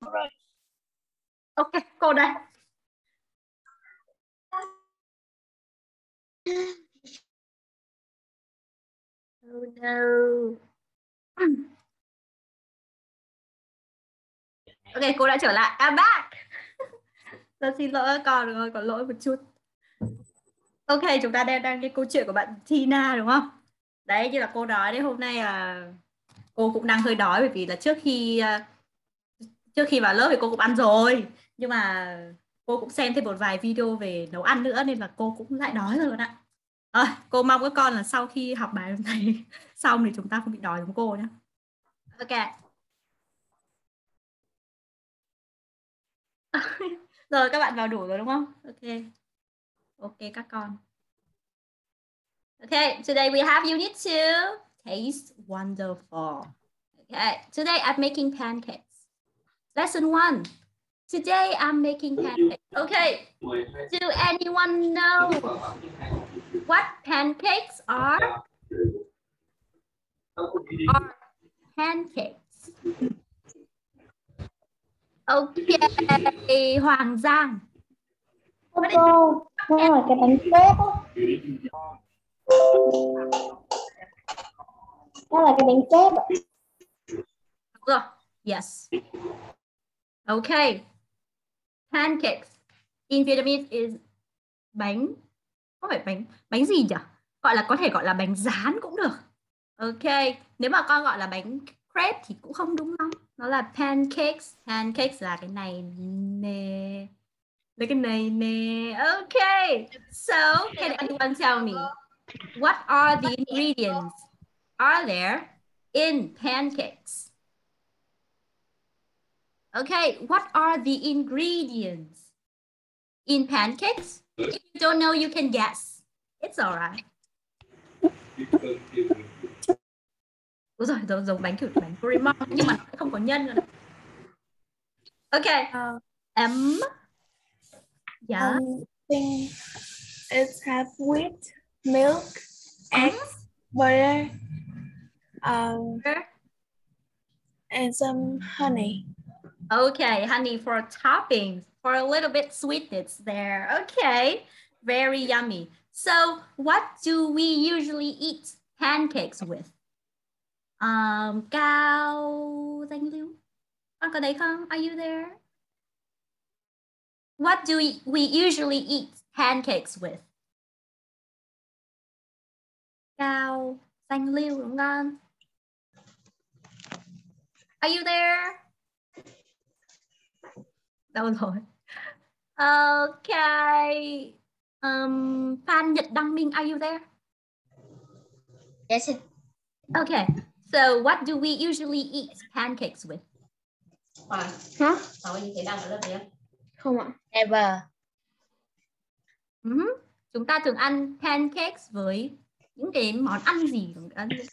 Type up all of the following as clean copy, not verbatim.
cô đây. Ok, cô đây. Oh no. Ok, cô đã trở lại. I'm back. Rất xin lỗi các con rồi, có lỗi một chút. Ok, chúng ta đang cái câu chuyện của bạn Tina đúng không? Đấy, như là cô nói đấy, hôm nay là cô cũng đang hơi đói bởi vì là trước khi vào lớp thì cô cũng ăn rồi, nhưng mà cô cũng xem thêm một vài video về nấu ăn nữa nên là cô cũng lại đói rồi ạ. À, cô mong các con là sau khi học bài hôm nay xong thì chúng ta không bị đói giống cô nhé. Ok. Rồi các bạn vào đủ rồi đúng không? Ok. Ok các con. Okay, today we have unit 2, taste wonderful. Okay, today I'm making pancakes. Lesson 1. Today I'm making pancakes. Okay, do anyone know what pancakes are? Are pancakes. Okay, Hoàng Giang. Cô hỏi cái bánh tét á. Đó là cái bánh tét ạ. Đúng rồi, yes. Okay. Pancakes. In Vietnamese is bánh. Có phải bánh gì nhỉ? Gọi là có thể gọi là bánh rán cũng được. Ok, nếu mà con gọi là bánh crepe thì cũng không đúng lắm. Nó là pancakes. Pancakes là cái này nè. Lấy cái này nè. Ok. So, can anyone tell me what are the ingredients are there in pancakes? Okay, what are the ingredients in pancakes? If you don't know, you can guess. It's all right. Đúng rồi, giống bánh kiểu bánh cream nhưng mà không có nhân nữa. Okay. Yeah. It has wheat, milk, eggs, butter, and some honey. Okay, honey for toppings, for a little bit sweetness there. Okay, very yummy. So what do we usually eat pancakes with? Cao Danh Lưu, con có đấy không? Are you there? What do we usually eat pancakes with? Cao Danh Lưu đúng không? Are you there? Đâu rồi? Okay. Phan Nhật Đăng Minh, are you there? Yes. Okay. So what do we usually eat pancakes with? Hả? Có như thế đang ở lớp đấy không ạ? Ever. Chúng ta thường ăn pancakes với những cái món ăn gì, những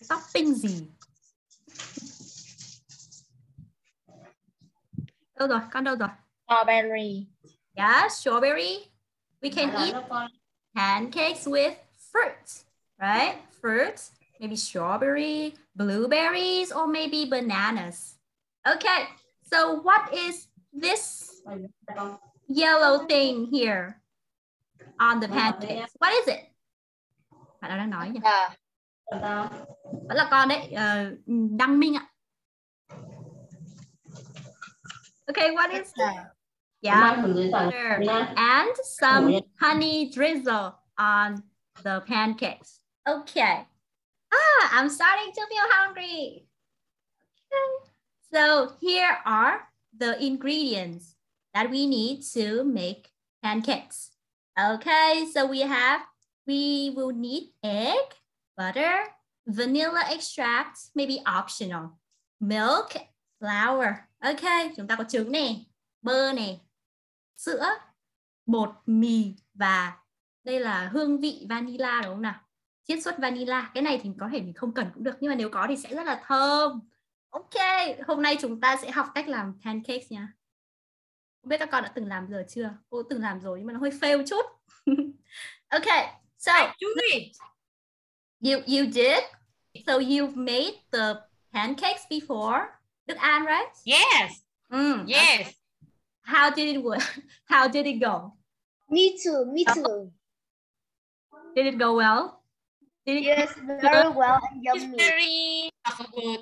topping gì? Đâu rồi? Con đâu rồi? Strawberry. Yeah, strawberry. We can eat pancakes with fruit, right? Fruits, maybe strawberry, blueberries, or maybe bananas. Okay, so what is this yellow thing here on the pancakes? What is it? Bạn đang nói nhỉ? Vẫn là con đấy, Đăng Minh ạ. Okay, what is that? Yeah, and some honey drizzle on the pancakes. Okay. Ah, I'm starting to feel hungry. Okay. So here are the ingredients that we need to make pancakes. Okay, so we will need egg, butter, vanilla extract, maybe optional, milk, flour. Okay, chúng ta có trứng này, bơ này, sữa, bột mì và đây là hương vị vanilla đúng không nào? Chiết xuất vanilla. Cái này thì có thể mình không cần cũng được nhưng mà nếu có thì sẽ rất là thơm. Ok, hôm nay chúng ta sẽ học cách làm pancakes nha. Không biết các con đã từng làm giờ chưa? Cô từng làm rồi nhưng mà nó hơi fail chút. Ok, so you did. So you've made the pancakes before, Đức An, right? Yes. Yes. How did it work? How did it go? Me too. Me too. Did it go well? Did it yes, go very well and yummy. Very good.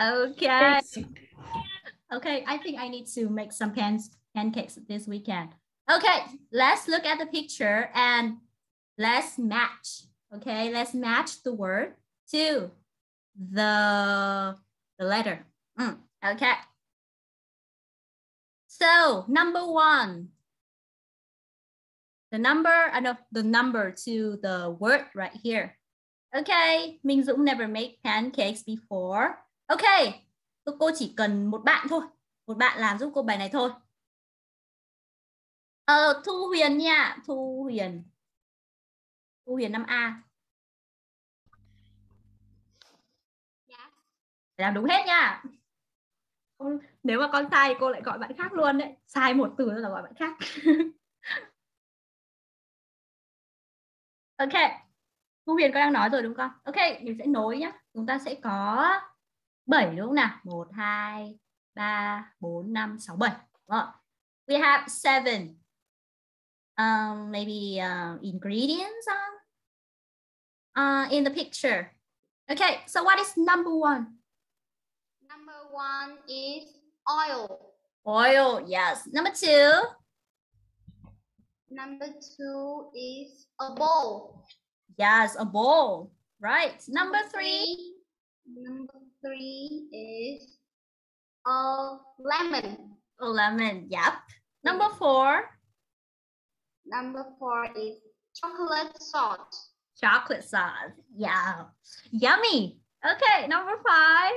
Okay. Okay. I think I need to make some pancakes this weekend. Okay. Let's look at the picture and let's match. Okay. Let's match the word to the letter. Okay. So number one, the number, I know the number to the word right here. Okay, Minh Dũng never made pancakes before. Okay, cô chỉ cần một bạn thôi, một bạn làm giúp cô bài này thôi. Thu Huyền nha, Thu Huyền 5A. Làm đúng hết nha. Nếu mà con sai cô lại gọi bạn khác luôn đấy. Sai một từ là gọi bạn khác. Ok. Thu Huyền con đang nói rồi đúng không? Ok, mình sẽ nối nhá. Chúng ta sẽ có 7 đúng không nào? 1, 2, 3, 4, 5, 6, 7. We have 7. Maybe ingredients in the picture. Okay, so what is number one? Number one is oil. Oil, yes. Number two? Number two is a bowl. Yes, a bowl. Right. Number three? Number three is a lemon. A lemon, yep. Number four? Number four is chocolate sauce. Chocolate sauce. Yeah. Yummy. Okay, number five.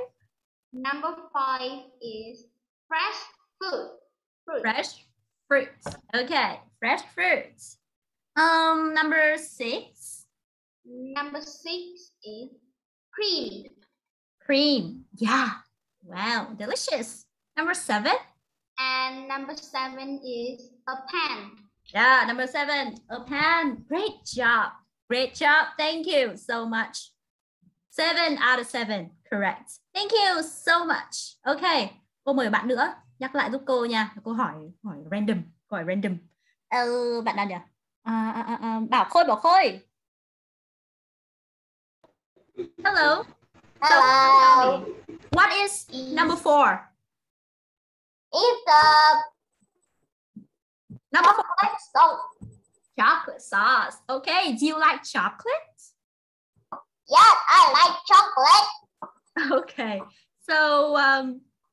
Number five is fresh fruit. Fresh fruits. Okay, fresh fruits. Number six. Number six is cream. Cream. Yeah. Wow, delicious. Number seven. And number seven is a pan. Yeah, number seven, a pan. Great job. Great job. Thank you so much. 7 out of 7. Correct. Thank you so much. Okay. Cô mời bạn nữa. Nhắc lại giúp cô nha. Cô hỏi random. Cô hỏi random. Bạn nào nhỉ? Bảo Khôi. Hello. Hello. So, what is number four? It's number four. So. Chocolate sauce. Okay, do you like chocolate? Yes, I like chocolate. Okay, so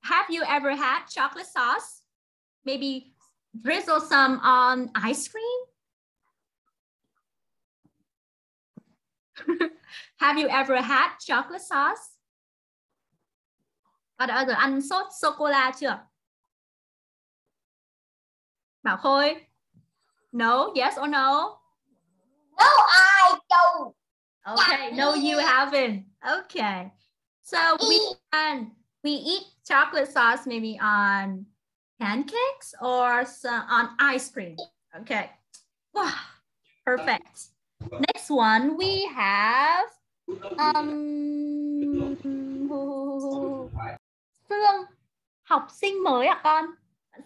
have you ever had chocolate sauce? Maybe drizzle some on ice cream? Have you ever had chocolate sauce? Bạn đã bao giờ ăn sốt sô-cô-la chưa? Bảo Khôi. No, yes or no? No, I don't. Okay, no, you haven't. Okay, so we eat chocolate sauce maybe on pancakes or some, on ice cream. Okay, wow, perfect. Next one we have Sương, học sinh mới à con?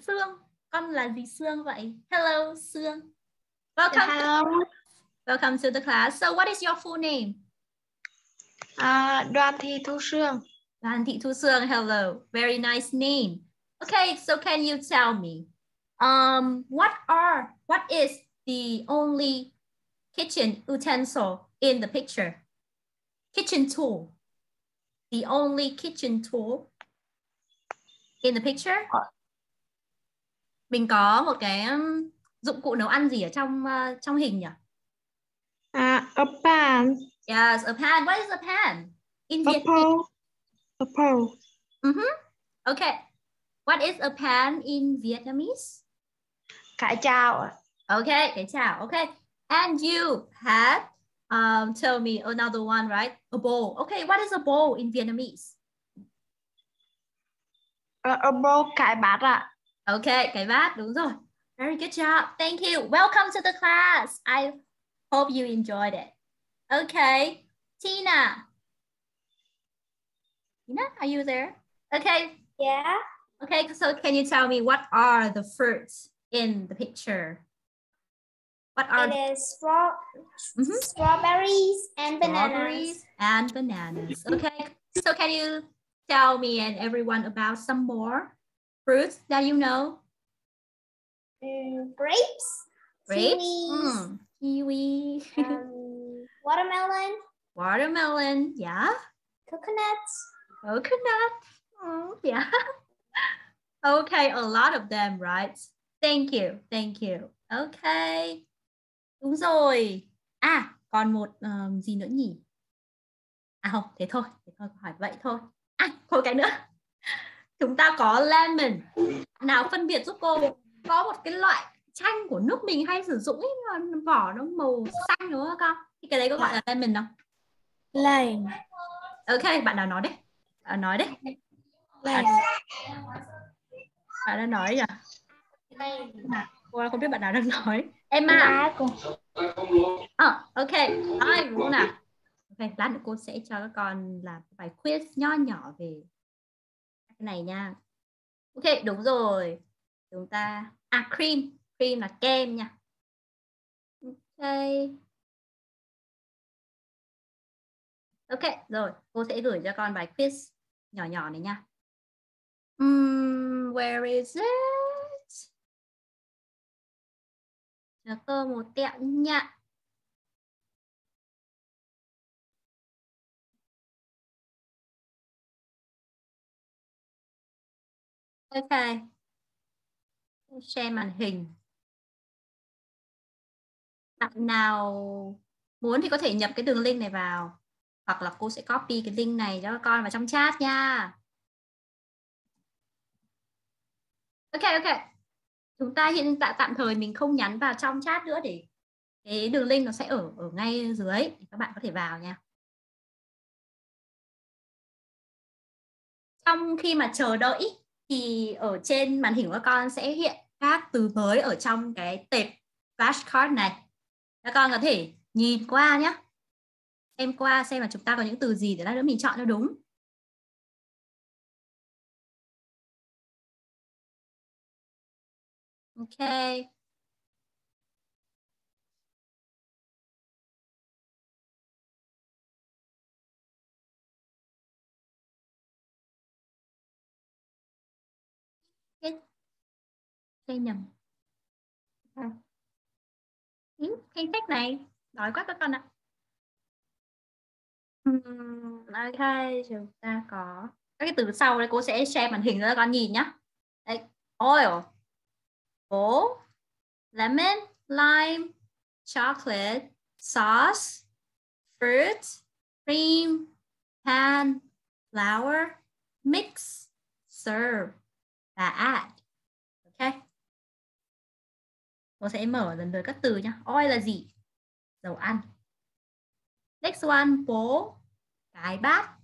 Sương. Con là gì Sương vậy? Hello Sương. Welcome. Hello. Welcome to the class. So what is your full name? Đoan Thị Thu Sương. Đoan Thị Thu Sương. Hello. Very nice name. Okay, so can you tell me what is the only kitchen utensil in the picture? Kitchen tool. The only kitchen tool in the picture? Mình có một cái dụng cụ nấu ăn gì ở trong hình nhỉ? A pan. Yes, a pan. What is a pan? In Vietnamese. A pole. Okay. What is a pan in Vietnamese? Cái chảo. Okay, cái chảo. Okay. And you had tell me another one, right? A bowl. Okay, what is a bowl in Vietnamese? A bowl cái bát ạ. Okay, cái bát, đúng rồi. Very good job. Thank you. Welcome to the class. I hope you enjoyed it. Okay, Tina. Tina, are you there? Okay. Yeah. Okay, so can you tell me what are the fruits in the picture? What are it is strawberries and bananas. Strawberries and bananas. Okay, so can you tell me and everyone about some more fruits that you know? Grapes, kiwi, watermelon, yeah. Coconut, oh yeah. Okay, a lot of them, right? Thank you. Okay, đúng rồi. À, còn một gì nữa nhỉ? À không, thế thôi, hỏi vậy thôi. À, thôi cái nữa. Chúng ta có lemon. Nào phân biệt giúp cô. Có một cái loại chanh của nước mình hay sử dụng ấy, vỏ nó màu xanh đúng không con? Thì cái đấy có gọi là lemon không? Lime. Ok, bạn nào nói đấy. Nói đấy. Bạn đang nói nhỉ? Cô không biết bạn nào đang nói. Em à. Ok, ai đúng nào. Ok, lát nữa cô sẽ cho các con làm bài quiz nho nhỏ về cái này nha. Ok, đúng rồi. Chúng ta cream là kem nha. Ok, rồi cô sẽ gửi cho con bài quiz nhỏ nhỏ này nha. Where is it? Chờ cô một tẹo nha. Ok. Share màn hình. Bạn nào muốn thì có thể nhập cái đường link này vào, hoặc là cô sẽ copy cái link này cho các con vào trong chat nha. Ok. Chúng ta hiện tại tạm thời mình không nhắn vào trong chat nữa, để cái đường link nó sẽ ở ngay dưới để các bạn có thể vào nha. Trong khi mà chờ đợi thì ở trên màn hình của các con sẽ hiện các từ mới ở trong cái tệp flashcard này. Các con có thể nhìn qua nhé. Xem qua xem là chúng ta có những từ gì để lát nữa mình chọn cho đúng. Ok. Đây nhầm. Thanh sách này. Đói quá các con ạ. Ok, chúng ta có các cái từ sau đây, cô sẽ share màn hình cho các con nhìn nhá. Đây, oil, bố, lemon, lime, chocolate, sauce, fruit, cream, pan, flour, mix, serve và add. Ok. Cô sẽ mở dần lượt các từ nhá. Oil là gì? Dầu ăn. Next one, bố, cái bát.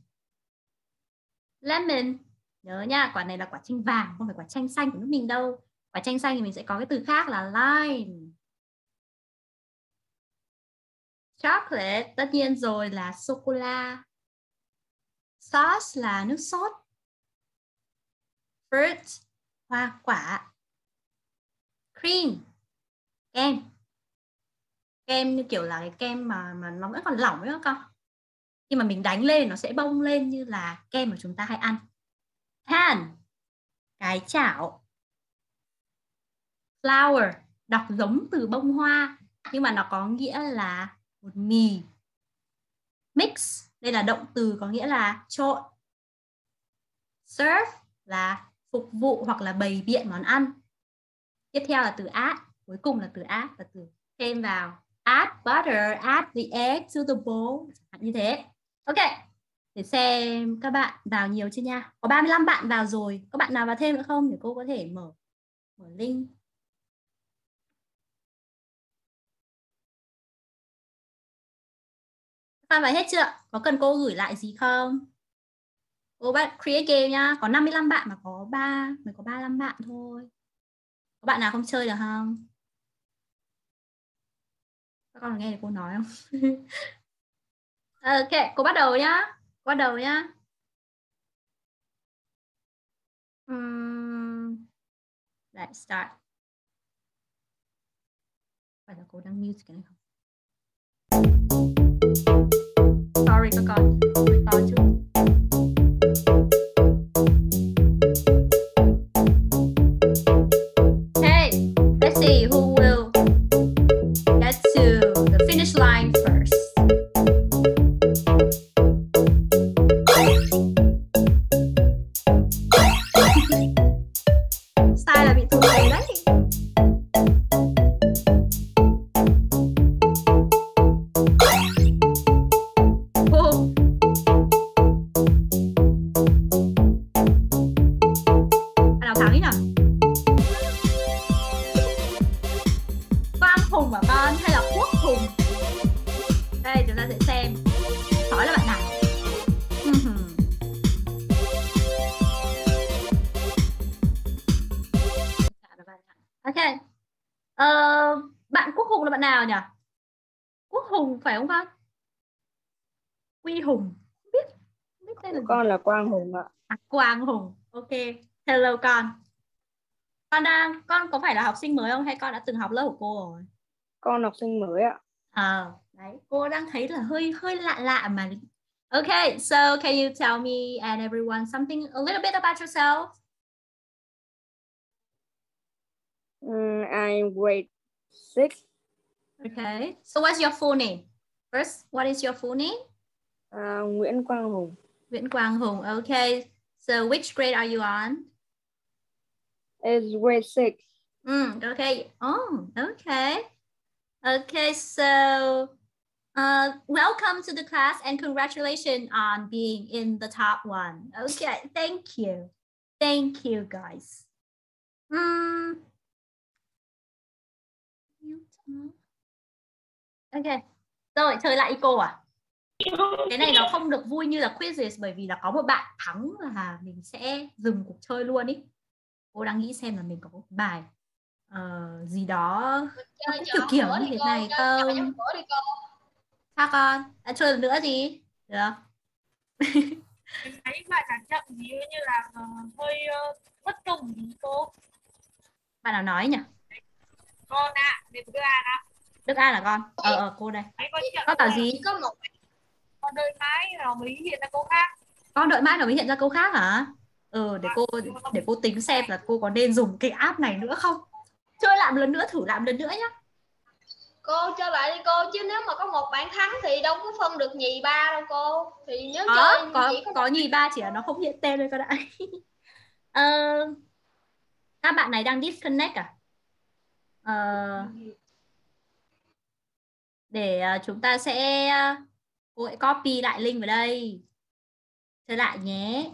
Lemon, nhớ nha, quả này là quả chanh vàng, không phải quả chanh xanh của nước mình đâu. Quả chanh xanh thì mình sẽ có cái từ khác là lime. Chocolate, tất nhiên rồi, là sô-cô-la. Sauce là nước sốt. Fruit, hoa quả. Cream, kem như kiểu là cái kem mà nó vẫn còn lỏng ấy các con, khi mà mình đánh lên nó sẽ bông lên như là kem mà chúng ta hay ăn. Pan, cái chảo. Flower, đọc giống từ bông hoa nhưng mà nó có nghĩa là bột mì. Mix, đây là động từ có nghĩa là trộn. Serve là phục vụ hoặc là bày biện món ăn. Tiếp theo là từ add, cuối cùng là từ add, là từ thêm vào. Add butter, add the egg to the bowl. Như thế. Ok. Để xem các bạn vào nhiều chưa nha. Có 35 bạn vào rồi. Có bạn nào vào thêm nữa không? Để cô có thể mở link. Các bạn vào hết chưa? Có cần cô gửi lại gì không? Cô bạn create game nha. Có 55 bạn mà mới có 35 bạn thôi. Có bạn nào không chơi được không? Các con nghe được cô nói không? Ok, cô bắt đầu nhá. Let's start. Phải là cô đang mute cái này không? Sorry các con, to chút. Con là Quang Hùng ạ. À, Quang Hùng. Ok. Hello con. Con có phải là học sinh mới không hay con đã từng học lớp của cô rồi? Con học sinh mới ạ. À, đấy, cô đang thấy là hơi lạ lạ mà. Ok, so can you tell me and everyone something a little bit about yourself? I'm grade 6. Okay. So what's your full name? First, what is your full name? Nguyễn Quang Hùng. Nguyễn Quang Hùng, okay. So which grade are you on? It's grade 6. Okay. Oh, okay. Okay, so welcome to the class and congratulations on being in the top one. Okay, thank you. Thank you, guys. Okay. Rồi, chơi lại cô à? Cái này nó không được vui như là Quizizz bởi vì là có một bạn thắng là mình sẽ dừng cuộc chơi luôn ý. Cô đang nghĩ xem là mình có một bài gì đó cũng kiểu kiểu như thế này không? Sao con? Đã chơi nữa gì? Được không? Mình thấy bài giảng chậm gì như là hơi bất công gì cô. Bạn nào nói nhỉ? Con ạ, Đức An ạ. Đức An là con? Cô đây. Con bảo gì? Có một con đợi mãi rồi mới hiện ra câu khác. Con đợi mãi rồi mới hiện ra câu khác hả? Để cô tính xem là cô có nên dùng cái app này nữa không. Chơi lại một lần nữa, thử lại một lần nữa nhá. Cô chơi lại đi cô, chứ nếu mà có một bạn thắng thì đâu có phân được nhì ba đâu cô. Thì nhớ chơi có nhì ba chỉ là nó không hiện tên thôi các bạn. Các bạn này đang disconnect à? Để chúng ta sẽ cô hãy copy lại link vào đây. Chơi lại nhé.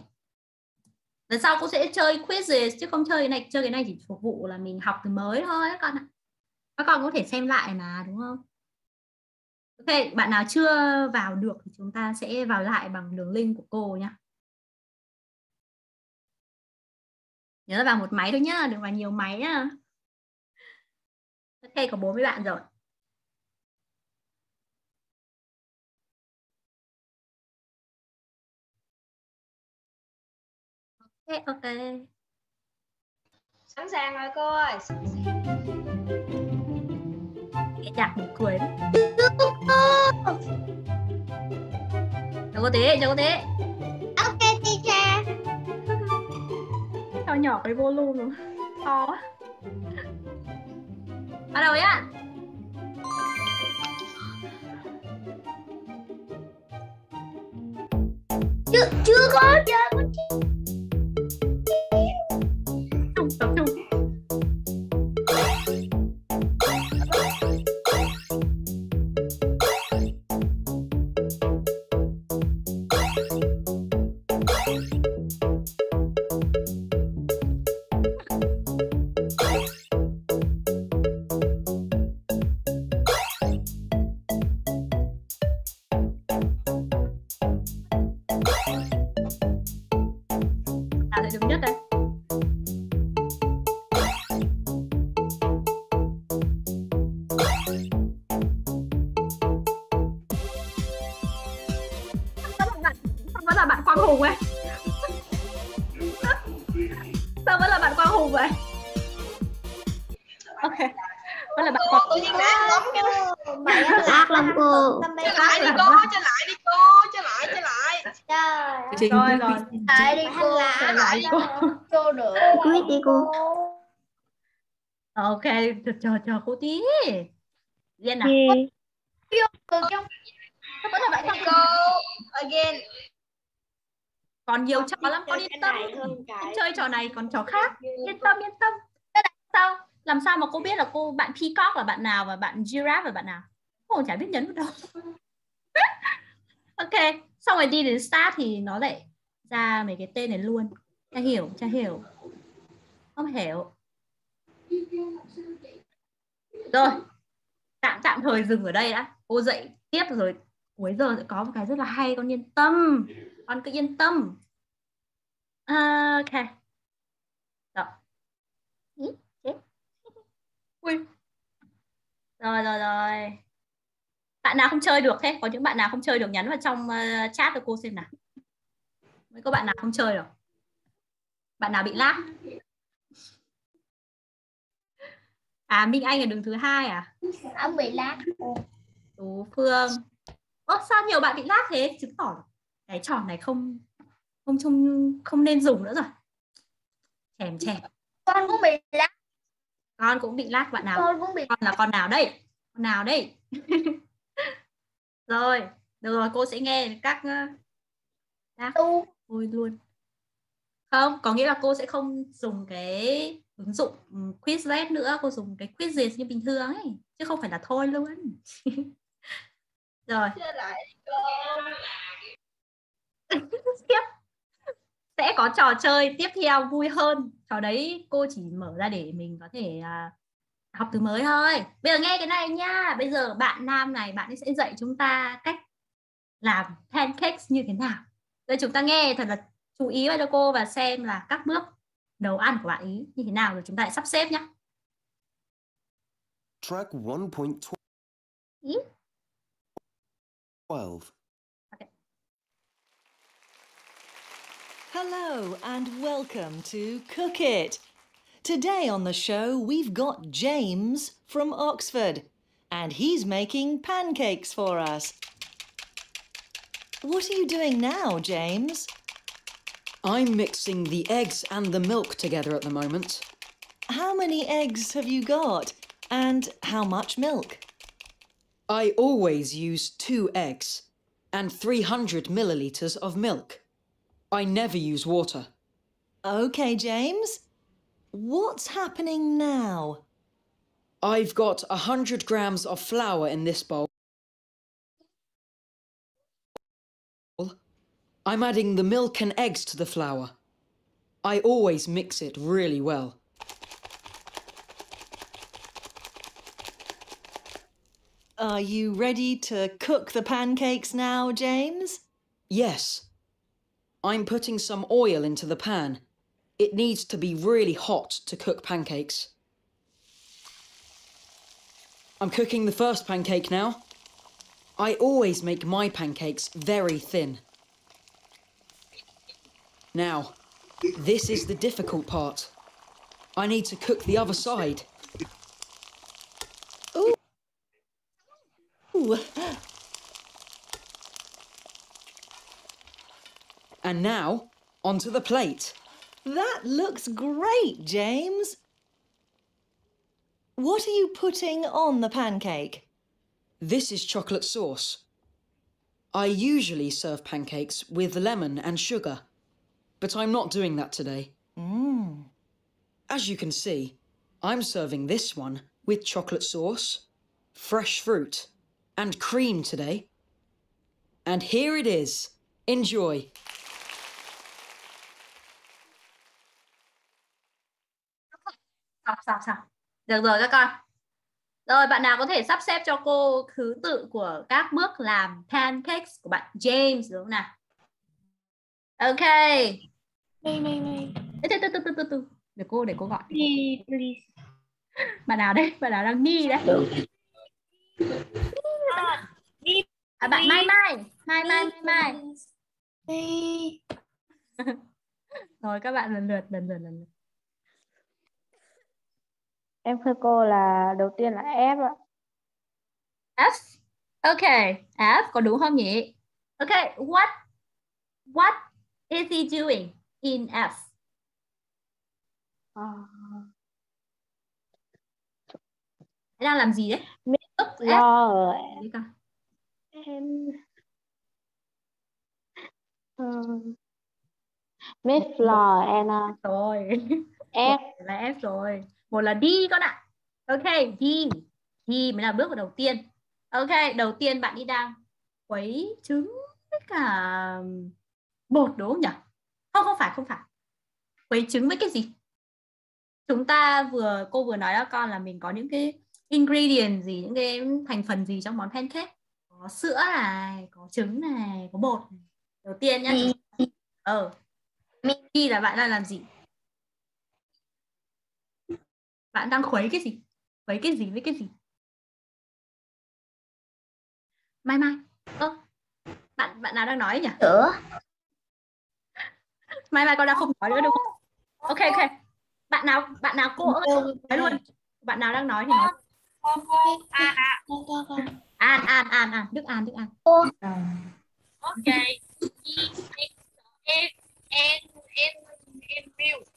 Lần sau cô sẽ chơi quizzes chứ không chơi cái này. Chơi cái này chỉ phục vụ là mình học từ mới thôi các con ạ. Các con có thể xem lại mà đúng không? Ok, bạn nào chưa vào được thì chúng ta sẽ vào lại bằng đường link của cô nhá. Nhớ là vào một máy thôi nhá, đừng vào nhiều máy nhá. Ok, có 40 bạn rồi. Ok. Sẵn sàng rồi cô ơi. Cái nhạc buổi cuối. Đừng có thế. Ok teacher. Sao nhỏ cái volume rồi. To. Bắt đầu nhá. Chưa có chơi con chị. Là bạn Quang Hùng ấy. Đó là bạn cô. Ác lắm cô. Chơi lại đi cô. Trời ơi rồi. Chơi lại đi cô. Cô được. Quyết đi cô. Ok, chờ cô tí. Again à. Again. Còn nhiều trò lắm, con yên tâm. Con chơi trò này còn trò khác. Yên tâm. Làm sao mà cô biết là cô bạn peacock là bạn nào và bạn giraffe là bạn nào? Cô cũng chả biết nhấn vào đâu. Ok, xong rồi đi đến start thì nó lại ra mấy cái tên này luôn. Cha hiểu. Không hiểu. Rồi, tạm thời dừng ở đây đã. Cô dậy tiếp rồi, cuối giờ sẽ có một cái rất là hay, con yên tâm. Con cứ yên tâm. Ok. Đó. Ui. Rồi. Bạn nào không chơi được thế? Có những bạn nào không chơi được nhắn vào trong chat cho cô xem nào. Mấy có bạn nào không chơi được? Bạn nào bị lag? À, Minh Anh ở đường thứ 2 à? Ông bị lag. Tố Phương. Ơ sao nhiều bạn bị lag thế? Chứng tỏ cái trò này không nên dùng nữa rồi. Chèm. Con cũng bị lag bạn nào? Con là con nào đây? Rồi, được rồi, cô sẽ nghe các vui luôn. Không, có nghĩa là cô sẽ không dùng cái ứng dụng Quizlet nữa, cô dùng cái Quizizz như bình thường ấy, chứ không phải là thôi luôn. Rồi. Tiếp. Sẽ có trò chơi tiếp theo vui hơn. Trò đấy cô chỉ mở ra để mình có thể học từ mới thôi. Bây giờ nghe cái này nha. Bây giờ bạn Nam này, bạn ấy sẽ dạy chúng ta cách làm pancakes như thế nào. Rồi chúng ta nghe thật là chú ý vào cho cô và xem là các bước nấu ăn của bạn ấy như thế nào. Rồi chúng ta lại sắp xếp nhé. Track 1.12. Hello and welcome to Cook It. Today on the show we've got James from Oxford and he's making pancakes for us. What are you doing now, James? I'm mixing the eggs and the milk together at the moment. How many eggs have you got and how much milk? I always use 2 eggs and 300 millilitres of milk. I never use water. Okay, James. What's happening now? I've got 100 grams of flour in this bowl. I'm adding the milk and eggs to the flour. I always mix it really well. Are you ready to cook the pancakes now, James? Yes. I'm putting some oil into the pan. It needs to be really hot to cook pancakes. I'm cooking the first pancake now. I always make my pancakes very thin. Now, this is the difficult part. I need to cook the other side. Ooh. And now, onto the plate. That looks great, James. What are you putting on the pancake? This is chocolate sauce. I usually serve pancakes with lemon and sugar, but I'm not doing that today. As you can see, I'm serving this one with chocolate sauce, fresh fruit, and cream today. And here it is. Enjoy. Sao? Được rồi các con. Rồi bạn nào có thể sắp xếp cho cô thứ tự của các bước làm pancakes của bạn James đúng không nào? Ok. Này. Từ. Để cô gọi. Bạn nào đang nghi đấy. À, bạn Mai. Rồi các bạn lần lượt. Em thưa cô là đầu tiên là F ạ. F. Ok, F có đúng không nhỉ? Ok, what is he doing in F? Đang làm gì đấy? Lo em Miss Flor Anna. Rồi. F là F rồi. Một là D con ạ. Ok, D. D mới là bước đầu tiên. Ok, đầu tiên bạn đi đang quấy trứng với cả bột đúng không nhỉ? Không, không phải. Quấy trứng với cái gì? Chúng ta vừa, cô vừa nói đó con, là mình có những cái ingredient gì, những cái thành phần gì trong món pancake. Có sữa này, có trứng này, có bột này. Đầu tiên nhá. Miki là bạn đang làm gì? Bạn đang khuấy cái gì? Khuấy cái gì với cái gì? Mai. Bạn nào đang nói nhỉ? Mai con đang không nói nữa đúng không? Ok. Bạn nào cô ơi luôn. Bạn nào đang nói thì nói. An. Đức An. Ok. And milk.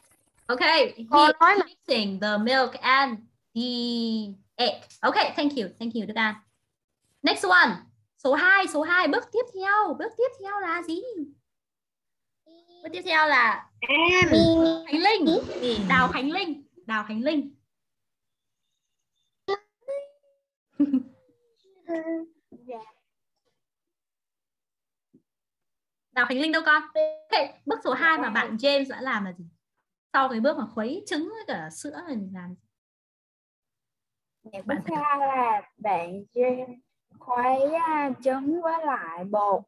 Okay, he's mixing the milk and the egg. Okay, thank you, Đức An. Next one, số 2, bước tiếp theo là gì? Bước tiếp theo là Đào Khánh Linh. Đào Khánh Linh đâu con? Okay. Bước số 2 mà bạn James đã làm là gì? Sau cái bước mà khuấy trứng với cả sữa là mình làm gì? Bước thứ hai là bạn James khuấy trứng với lại bột.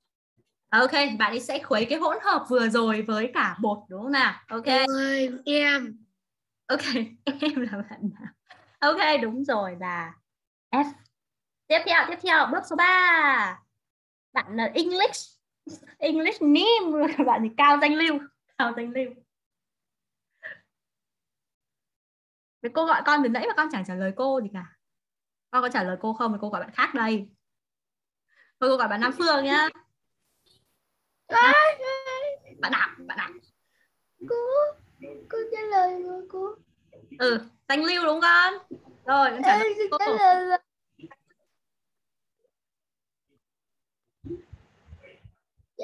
Ok, bạn ấy sẽ khuấy cái hỗn hợp vừa rồi với cả bột đúng không nào? Ok. Em. Ok, em là bạn nào? Ok, đúng rồi là F. Tiếp theo, bước số 3. Bạn là English name rồi các bạn thì Cao Danh Lưu. Với cô gọi con từ nãy mà con chẳng trả lời cô gì cả. Con có trả lời cô không thì cô gọi bạn khác đây. Thôi cô gọi bạn Nam Phương nhá. Bạn nào? Cô trả lời rồi cô. Danh Lưu đúng không? Rồi, con trả lời cô.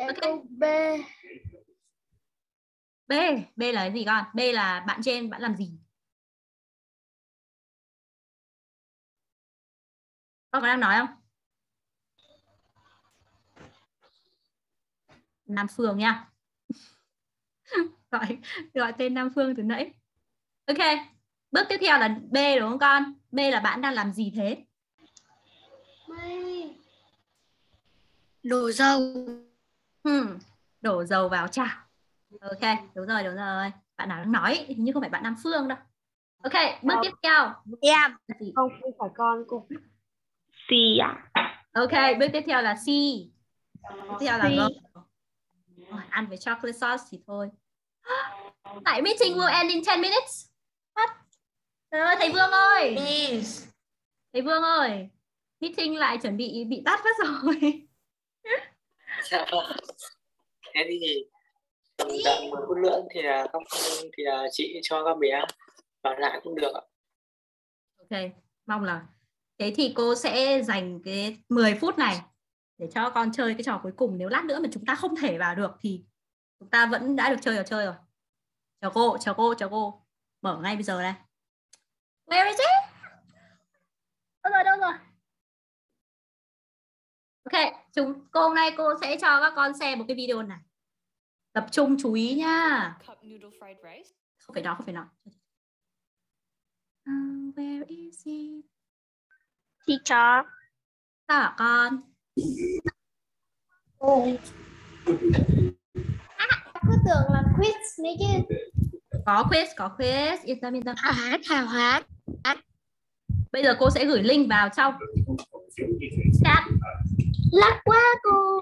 Okay. B là cái gì con? B là bạn trên, bạn làm gì? Con có đang nói không? Nam Phương nha. gọi tên Nam Phương từ nãy. Ok, bước tiếp theo là B đúng không con? B là bạn đang làm gì thế? Đổ dầu. Đổ dầu vào chảo. Ok, đúng rồi. Bạn nào đang nói nhưng không phải bạn Nam Phương đâu. Ok, bước tiếp theo. Em. Không phải con cùng. C. Ok, bước tiếp theo là C. Tiếp theo là G. Ăn với chocolate sauce thì thôi. Tại meeting will end in 10 minutes. What? Thầy Vương ơi. Meeting lại chuẩn bị tắt mất rồi. Thế thì tầm 10 phút nữa thì là chị cho các bé vào lại cũng được. Ok, mong là thế thì cô sẽ dành cái 10 phút này để cho con chơi cái trò cuối cùng. Nếu lát nữa mà chúng ta không thể vào được thì chúng ta vẫn đã được chơi rồi. Chào cô. Mở ngay bây giờ đây. Where is it? Đâu rồi. Ok, cô hôm nay cô sẽ cho các con xem một cái video này. Tập trung chú ý nha. Không phải nói. Where is it? Teacher. Sao hả con? Cứ tưởng là quiz này chứ. Có quiz. Yên tâm. Hàng hóa. Bây giờ cô sẽ gửi link vào trong chat. Lag quá cô.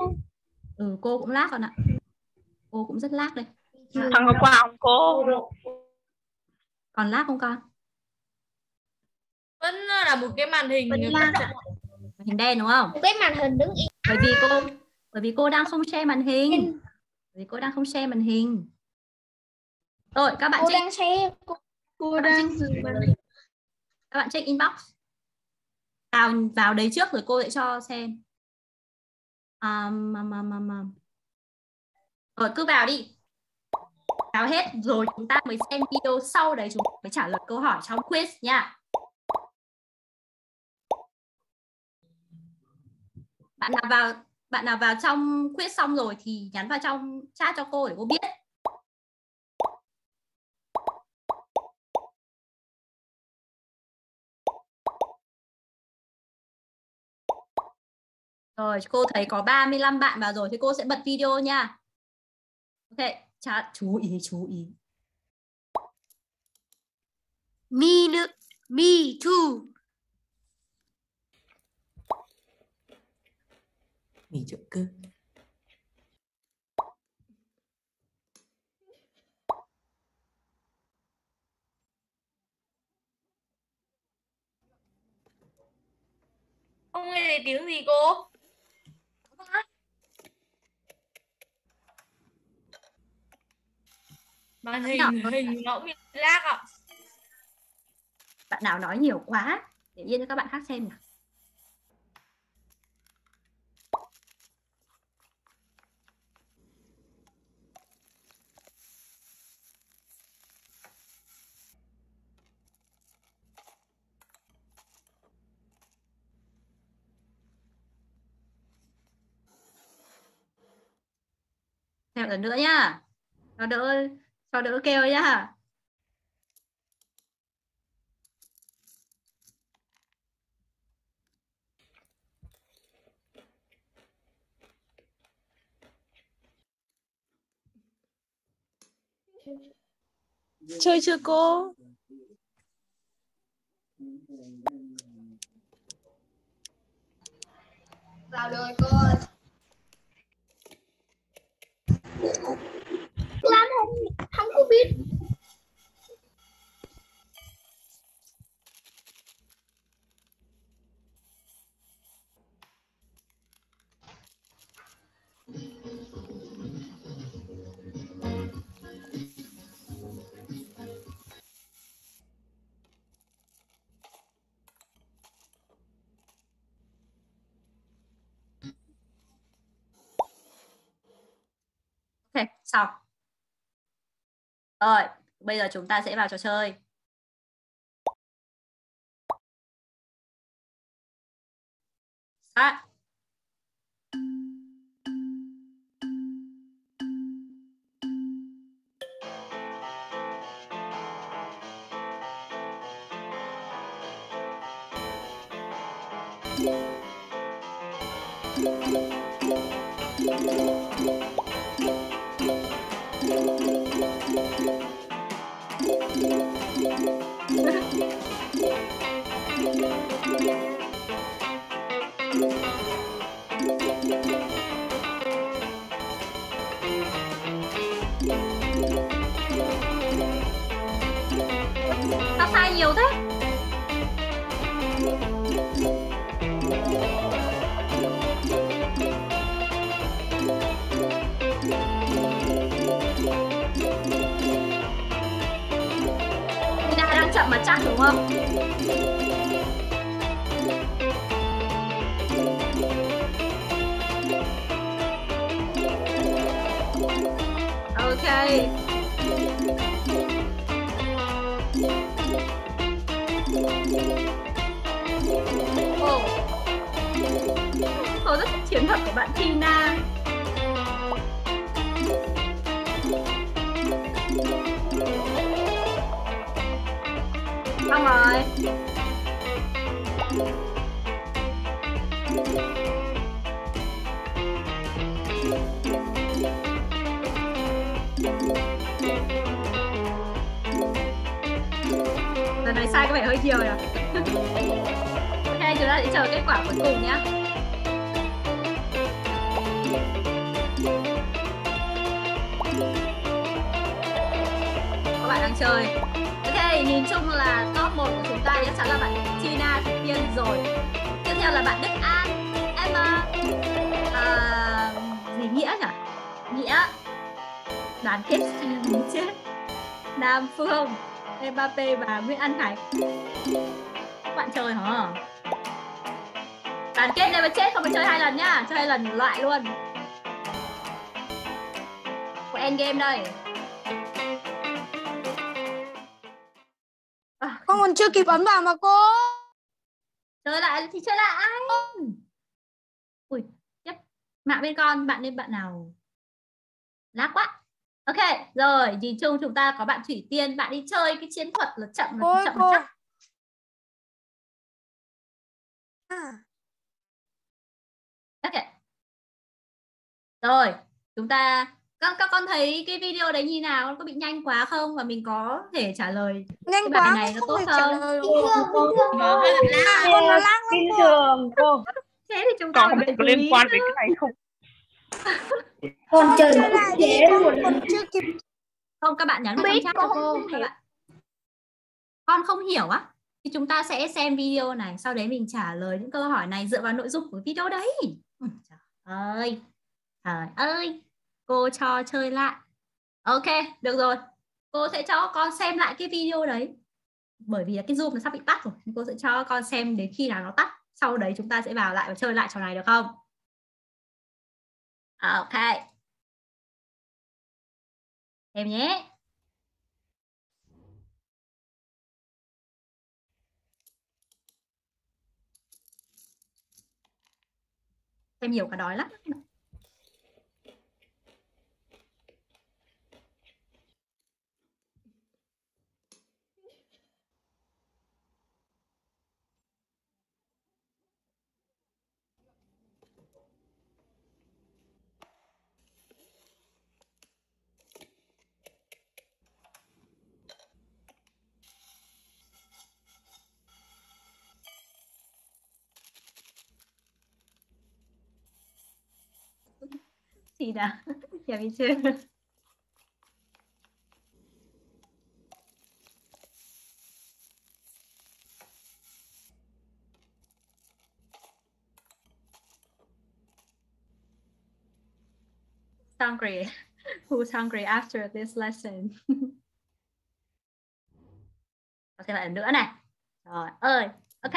Cô cũng lag con ạ. Cô cũng rất lag đây. Thằng Ngọc Quang cô. Còn lag không con? là một cái màn hình màn hình đen đúng không? Cái màn hình đứng yên. Bởi vì cô đang không share màn hình. Rồi các bạn check. Các bạn check inbox. Vào đấy trước rồi cô sẽ cho xem. Rồi cứ vào đi. Vào hết rồi chúng ta mới xem video, sau đấy chúng ta mới trả lời câu hỏi trong quiz nha. Bạn nào vào trong quiz xong rồi thì nhắn vào trong chat cho cô để cô biết. Rồi, cô thấy có 35 bạn vào rồi thì cô sẽ bật video nha. Ok, chat chú ý. Me too. Mì trộn cơ. Ông nghe thấy tiếng gì cô? Màn hình nó bị lag ạ. Bạn nào nói nhiều quá, để yên cho các bạn khác xem nào. Theo lần nữa nhá, cho đỡ kêu nhá. Chơi chưa cô? Vào rồi cô. Làm không có biết. Xong. Rồi, bây giờ chúng ta sẽ vào trò chơi. Start. Sao sai nhiều thế? Chậm mà chắc đúng không? Ok. Tôi rất thích chiến thuật của bạn Tina. Xong rồi. Giờ này sai có vẻ hơi nhiều nhỉ. Ok, chúng ta sẽ chờ kết quả cuối cùng nhé. Các bạn đang chơi. Ok, nhìn chung là top 1 của chúng ta chắc chắn là bạn Tina. rồi. Tiếp theo là bạn Đức An. Em gì Nghĩa nhỉ? Nghĩa đoàn kết muốn chết. Nam Phương, Mbappé và Nguyễn Anh Thái. Bạn chơi hả? Đoàn kết đây mà chết không phải chơi 2 lần nhá, chơi 2 lần loại luôn. Của end game đây. Con còn chưa kịp ấn vào mà cô. Chơi lại thì chơi lại. Ui, chết. Mạng bên con, bạn lên bạn nào. Lát quá. Ok, rồi, nhìn chung chúng ta có bạn Thủy Tiên, bạn đi chơi cái chiến thuật là chậm là chậm chắc. Ok. Rồi, chúng ta các con thấy cái video đấy như nào, có bị nhanh quá không và mình có thể trả lời nhanh cái bài quá, này nó tốt không? Bình thường cô. Thế thì chúng ta có liên quan đến cái này không? Con chơi lại đi, con chưa kịp. Không, các bạn nhắn vào chat cho cô. Con không hiểu á? Thì chúng ta sẽ xem video này, sau đấy mình trả lời những câu hỏi này dựa vào nội dung của video đấy. Trời ơi, cô cho chơi lại. Ok, được rồi. Cô sẽ cho con xem lại cái video đấy. Bởi vì cái Zoom nó sắp bị tắt rồi, cô sẽ cho con xem đến khi nào nó tắt. Sau đấy chúng ta sẽ vào lại và chơi lại trò này được không? Ok. Em nhé. Em nhiều cả đói lắm. Tina, dạ bị chưa? Hungry. Who's hungry after this lesson? Có thêm lại nữa này. Rồi ơi, ok.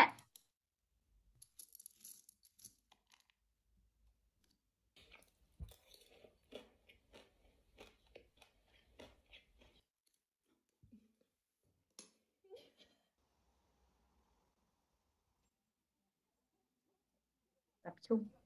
Chung